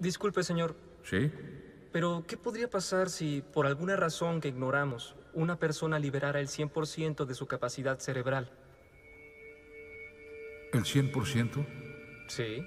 Disculpe, señor. ¿Sí? Pero, ¿qué podría pasar si, por alguna razón que ignoramos, una persona liberara el 100% de su capacidad cerebral? ¿El 100%? Sí.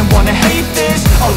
and wanna hate this, I'll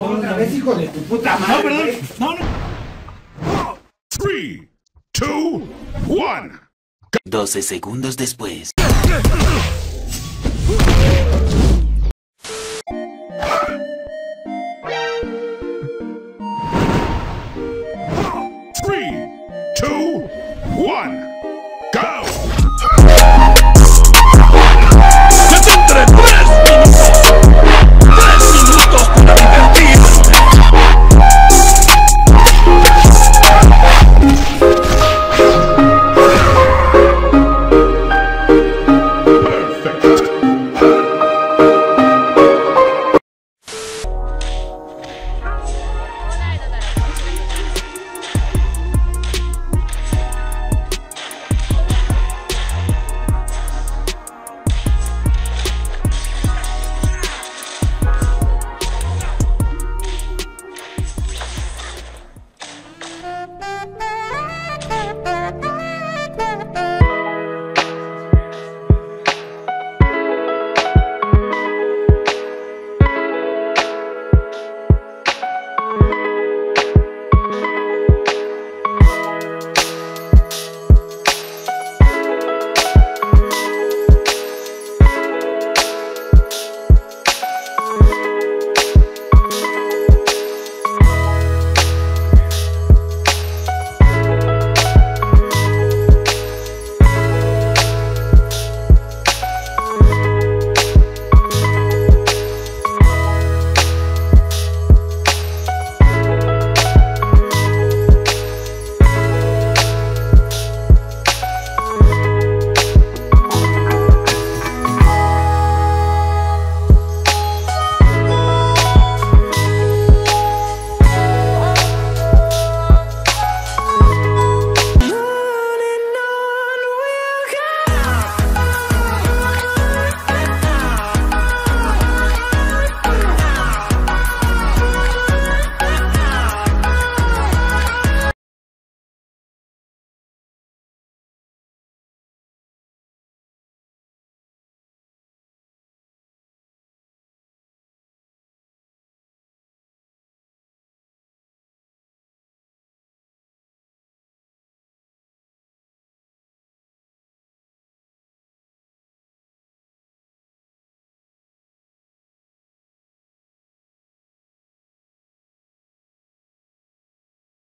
Otra vez, hijo de tu puta madre. No, perdón, no, no. 3, 2, 1. 12 segundos después.